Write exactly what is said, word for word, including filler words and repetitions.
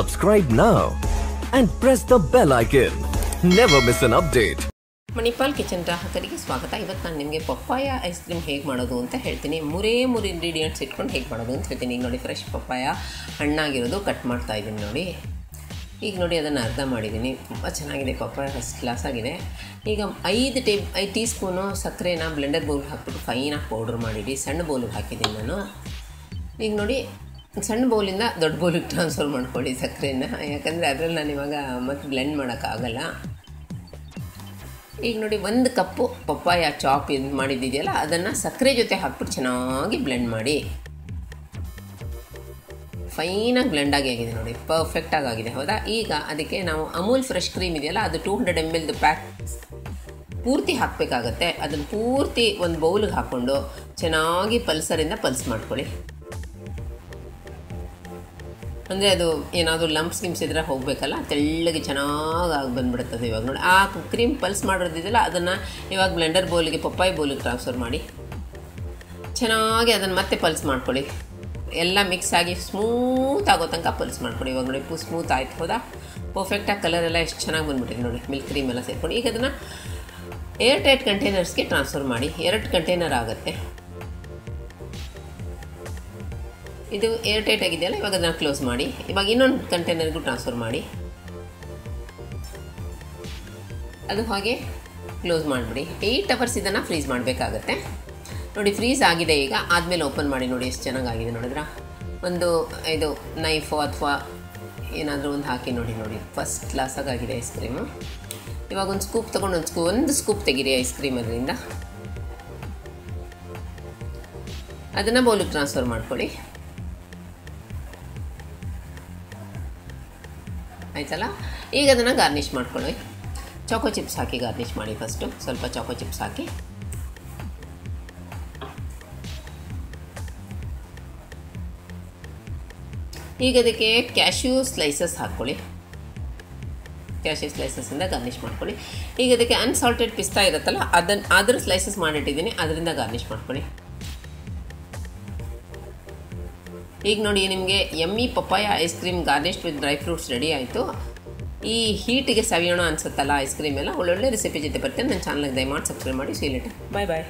Subscribe now and press the bell icon. Never miss an update. Manipal kitchen ग्राहकरिगे स्वागत। इवत्तु नानु निಮಗೆ ಪಪ್ಪಾಯ ಐಸ್ ಕ್ರೀಮ್ ಹೇಗೆ ಮಾಡೋದು ಅಂತ ಹೇಳ್ತೀನಿ। ಮೂರೇ ಮೂರು ಇಂಗ್ರೀಡಿಯೆಂಟ್ಸ್ ಇಟ್ಕೊಂಡು ಹೇಗೆ ಮಾಡೋದು ಅಂತ ಹೇಳ್ತೀನಿ। ಈಗ ನೋಡಿ ಫ್ರೆಶ್ ಪಪ್ಪಾಯ ಹಣ್ಣಾಗಿರೋದು ಕಟ್ ಮಾಡ್ತಾ ಇದ್ದೀನಿ ನೋಡಿ। ಈಗ ನೋಡಿ ಅದನ್ನ ಅರ್ಧ ಮಾಡಿದ್ದೀನಿ, ತುಂಬ ಚೆನ್ನಾಗಿದೆ ಪಪ್ಪಾಯ, ಫಸ್ಟ್ ಕ್ಲಾಸ್ ಆಗಿದೆ। ಈಗ ಐದು ಟೇಬ್ ಐದು ಟೀ ಸ್ಪೂನು ಸಕ್ಕರೆನ ಬ್ಲೆಂಡರ್ ಬೌಲ್ ಹಾಕಿಬಿಟ್ಟು ಫೈನಾಗಿ ಪೌಡರ್ ಮಾಡಿಡಿ, ಸಣ್ಣ ಬೌಲಿಗೆ ಹಾಕಿದ್ದೀನಿ ನಾನು। ಈಗ ನೋಡಿ ಸಣ್ಣ ಬೌಲಿಂದ ದೊಡ್ಡ ಬೌಲಿಗೆ ಟ್ರಾನ್ಸ್ಫರ್ ಮಾಡ್ಕೊಳ್ಳಿ ಸಕ್ಕರೆನ, ಯಾಕಂದರೆ ಅದರಲ್ಲಿ ನಾನು ಇವಾಗ ಮತ್ತು ಬ್ಲೆಂಡ್ ಮಾಡೋಕ್ಕಾಗಲ್ಲ। ಈಗ ನೋಡಿ ಒಂದು ಕಪ್ಪು ಪಪ್ಪಾಯ ಚಾಪ್ ಇದು ಮಾಡಿದ್ದಿದೆಯಲ್ಲ ಅದನ್ನು ಸಕ್ಕರೆ ಜೊತೆ ಹಾಕ್ಬಿಟ್ಟು ಚೆನ್ನಾಗಿ ಬ್ಲೆಂಡ್ ಮಾಡಿ, ಫೈನಾಗಿ ಬ್ಲೆಂಡ್ ಆಗಿ ಆಗಿದೆ ನೋಡಿ, ಪರ್ಫೆಕ್ಟಾಗಿ ಆಗಿದೆ ಹೌದಾ। ಈಗ ಅದಕ್ಕೆ ನಾವು ಅಮೂಲ್ ಫ್ರೆಶ್ ಕ್ರೀಮ್ ಇದೆಯಲ್ಲ ಅದು ಟೂ ಹಂಡ್ರೆಡ್ ಎಮ್ ಎಲ್ದು ಪ್ಯಾಕ್ ಪೂರ್ತಿ ಹಾಕಬೇಕಾಗತ್ತೆ। ಅದನ್ನು ಪೂರ್ತಿ ಒಂದು ಬೌಲಿಗೆ ಹಾಕ್ಕೊಂಡು ಚೆನ್ನಾಗಿ ಪಲ್ಸರಿಂದ ಪಲ್ಸ್ ಮಾಡ್ಕೊಳ್ಳಿ, ಅಂದರೆ ಅದು ಏನಾದರೂ ಲಂಪ್ಸ್ ಗಿಂಪ್ಸ್ ಇದ್ರೆ ಹೋಗಬೇಕಲ್ಲ, ತೆಳ್ಳಗೆ ಚೆನ್ನಾಗಿ ಬಂದುಬಿಡುತ್ತದೆ ಇವಾಗ ನೋಡಿ। ಆ ಕ್ರೀಮ್ ಪಲ್ಸ್ ಮಾಡೋದಿದೆಯಲ್ಲ ಅದನ್ನು ಇವಾಗ ಬ್ಲೆಂಡರ್ ಬೌಲಿಗೆ ಪಪ್ಪಾಯ ಬೌಲಿಗೆ ಟ್ರಾನ್ಸ್ಫರ್ ಮಾಡಿ ಚೆನ್ನಾಗಿ ಅದನ್ನು ಮತ್ತೆ ಪಲ್ಸ್ ಮಾಡ್ಕೊಳ್ಳಿ, ಎಲ್ಲ ಮಿಕ್ಸ್ ಆಗಿ ಸ್ಮೂತ್ ಆಗೋ ತನಕ ಪಲ್ಸ್ ಮಾಡ್ಕೊಳ್ಳಿ। ಇವಾಗ ನೋಡಿ ಸ್ಮೂತ್ ಆಯ್ತು ಹೌದಾ, ಪರ್ಫೆಕ್ಟಾಗಿ ಕಲರೆಲ್ಲ ಎಷ್ಟು ಚೆನ್ನಾಗಿ ಬಂದುಬಿಟ್ಟಿದೆ ನೋಡಿ, ಮಿಲ್ಕ್ ಕ್ರೀಮ್ ಎಲ್ಲ ಸೇರ್ಕೊಂಡು। ಈಗ ಅದನ್ನು ಏರ್ ಟೈಟ್ ಕಂಟೈನರ್ಸ್ಗೆ ಟ್ರಾನ್ಸ್ಫರ್ ಮಾಡಿ, ಎರಡು ಕಂಟೈನರ್ ಆಗುತ್ತೆ ಇದು, ಏರ್ ಟೈಟ್ ಆಗಿದೆಯಲ್ಲ ಇವಾಗ ಅದನ್ನು ಕ್ಲೋಸ್ ಮಾಡಿ, ಇವಾಗ ಇನ್ನೊಂದು ಕಂಟೈನರ್ಗೂ ಟ್ರಾನ್ಸ್ಫರ್ ಮಾಡಿ, ಅದು ಹಾಗೆ ಕ್ಲೋಸ್ ಮಾಡಿಬಿಡಿ। ಏಟ್ ಅವರ್ಸ್ ಇದನ್ನು ಫ್ರೀಸ್ ಮಾಡಬೇಕಾಗತ್ತೆ ನೋಡಿ, ಫ್ರೀಸ್ ಆಗಿದೆ ಈಗ, ಆದಮೇಲೆ ಓಪನ್ ಮಾಡಿ ನೋಡಿ ಎಷ್ಟು ಚೆನ್ನಾಗಾಗಿದೆ ನೋಡಿದ್ರಾ। ಒಂದು ಇದು ನೈಫು ಅಥವಾ ಏನಾದರೂ ಒಂದು ಹಾಕಿ ನೋಡಿ ನೋಡಿ ಫಸ್ಟ್ ಕ್ಲಾಸಾಗಿದೆ ಐಸ್ ಕ್ರೀಮು। ಇವಾಗ ಒಂದು ಸ್ಕೂಪ್ ತೊಗೊಂಡು ಒಂದು ಸ್ಕೂ ಒಂದು ಸ್ಕೂಪ್ ತೆಗೀರಿ ಐಸ್ ಕ್ರೀಮ್, ಅದರಿಂದ ಅದನ್ನು ಬೌಲಿಗೆ ಟ್ರಾನ್ಸ್ಫರ್ ಮಾಡ್ಕೊಳ್ಳಿ ಆಯಿತಲ್ಲ। ಈಗ ಅದನ್ನು ಗಾರ್ನಿಷ್ ಮಾಡ್ಕೊಳ್ಳಿ, ಚಾಕೋ ಚಿಪ್ಸ್ ಹಾಕಿ ಗಾರ್ನಿಷ್ ಮಾಡಿ, ಫಸ್ಟು ಸ್ವಲ್ಪ ಚಾಕೋ ಚಿಪ್ಸ್ ಹಾಕಿ ಈಗ ಅದಕ್ಕೆ ಕ್ಯಾಶ್ಯೂ ಸ್ಲೈಸಸ್ ಹಾಕ್ಕೊಳ್ಳಿ, ಕ್ಯಾಶ್ಯೂ ಸ್ಲೈಸಸ್ಸಿಂದ ಗಾರ್ನಿಷ್ ಮಾಡ್ಕೊಳ್ಳಿ। ಈಗ ಅದಕ್ಕೆ ಅನ್ಸಾಲ್ಟೆಡ್ ಪಿಸ್ತಾ ಇರುತ್ತಲ್ಲ ಅದನ್ನು ಅದ್ರ ಸ್ಲೈಸಸ್ ಮಾಡಿಟ್ಟಿದ್ದೀನಿ, ಅದರಿಂದ ಗಾರ್ನಿಷ್ ಮಾಡ್ಕೊಳ್ಳಿ। ಈಗ ನೋಡಿ ನಿಮಗೆ yummy papaya ice cream garnished with dry fruits ready ಆಯಿತು। ಈ ಹೀಟಿಗೆ ಸವಿಯೋಣ ಅನಿಸುತ್ತಲ್ಲ ಐಸ್ ಕ್ರೀಮ್ ಎಲ್ಲ, ಒಳ್ಳೊಳ್ಳೆ ರೆಸಿಪಿ ಜೊತೆ ಬರ್ತೀನಿ ನನ್ನ ಚಾನಲ್ಗೆ, ದಯಮಾಡಿ ಸಬ್ಸ್ಕ್ರೈಬ್ ಮಾಡಿ. See you later, bye bye.